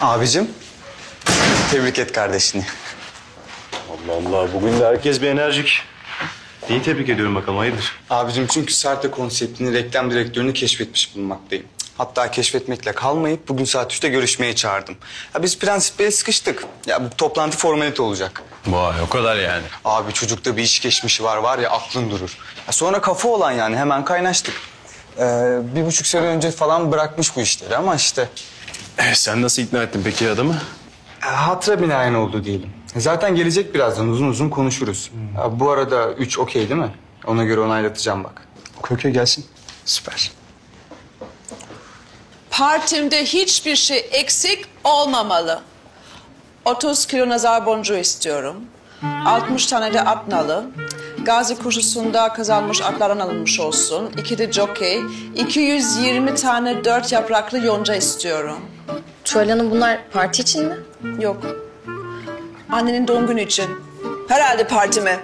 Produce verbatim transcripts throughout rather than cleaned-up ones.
Abicim, tebrik et kardeşini. Allah Allah, bugün de herkes bir enerjik. Neyi tebrik ediyorum bakalım, hayırdır? Abicim, çünkü Sarte konseptini, reklam direktörünü keşfetmiş bulunmaktayım. Hatta keşfetmekle kalmayıp bugün saat üçte görüşmeye çağırdım. Ya biz prensipleri sıkıştık. Ya bu toplantı formalite olacak. Vay, o kadar yani. Abi çocukta bir iş geçmişi var var ya, aklın durur. Ya sonra kafa olan yani, hemen kaynaştık. Ee, bir buçuk sene önce falan bırakmış bu işleri ama işte. E, sen nasıl ikna ettin peki adamı? E, hatıra binaen oldu diyelim. Zaten gelecek birazdan, uzun uzun konuşuruz. Hmm. Ya, bu arada üç okey değil mi? Ona göre onaylatacağım bak. Okey gelsin. Süper. Partimde hiçbir şey eksik olmamalı. otuz kilo nazar boncuğu istiyorum. altmış tane de atnalı. Gazi koşusunda kazanmış atlardan alınmış olsun. iki de jockey. iki yüz yirmi tane dört yapraklı yonca istiyorum. Tuval Hanım, bunlar parti için mi? Yok. Annenin doğum günü için. Herhalde partime.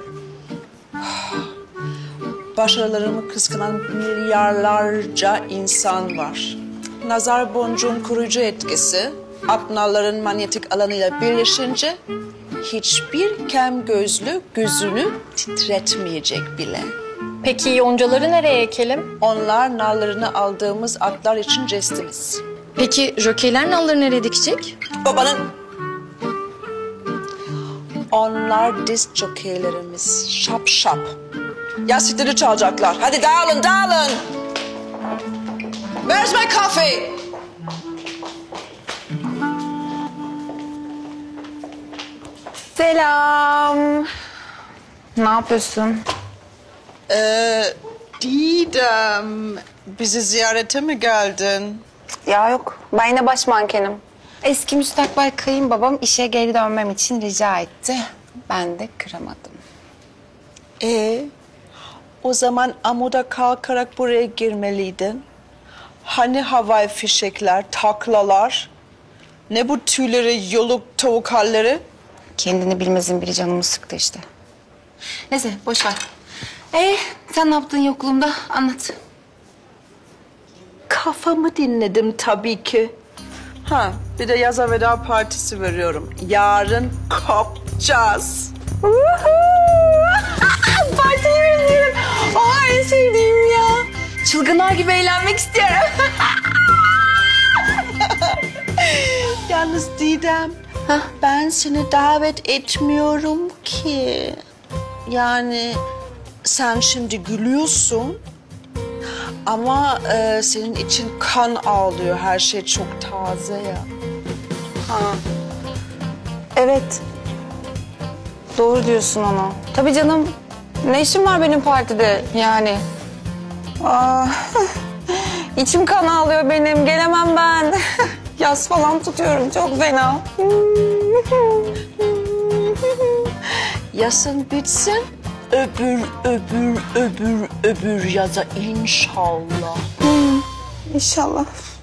Başarılarımı kıskanan milyarlarca insan var. Nazar boncuğun koruyucu etkisi atnalların manyetik alanıyla birleşince hiçbir kem gözlü gözünü titretmeyecek bile. Peki yoncaları nereye ekelim? Onlar nallarını aldığımız atlar için jestimiz. Peki jokeyler nalları nereye dikecek? Babanın. Onlar disk jokeylerimiz. Şap şap. Yastıkları çalacaklar. Hadi dağılın dağılın. Where's my coffee? Selam. Ne yapıyorsun? Ee, Didem, bizi ziyarete mi geldin? Ya yok, ben yine baş mankenim. Eski müstakbel kayınbabam işe geri dönmem için rica etti. Ben de kıramadım. Ee, o zaman amuda kalkarak buraya girmeliydin. Hani havai fişekler, taklalar, ne bu tüyleri, yoluk, tavuk halleri? Kendini bilmezin biri canımı sıktı işte. Neyse, boş ver. Ee, sen ne yaptın yokluğumda? Anlat. Kafamı dinledim tabii ki. Ha, bir de yaza veda partisi veriyorum. Yarın kopacağız. Partiyi veriyorum. Oha, en sevdiğim ya. Çılgınlar gibi eğlenmek istiyorum. Yalnız Didem, ha? Ben seni davet etmiyorum ki. Yani sen şimdi gülüyorsun ama e, senin için kan ağlıyor. Her şey çok taze ya. Ha. Evet. Doğru diyorsun ona. Tabii canım. Ne işim var benim partide yani? Aa, içim kan ağlıyor benim. Gelemem ben. Yas falan tutuyorum. Çok fena. Yasın bitsin. Öbür, öbür, öbür, öbür yaza inşallah. İnşallah.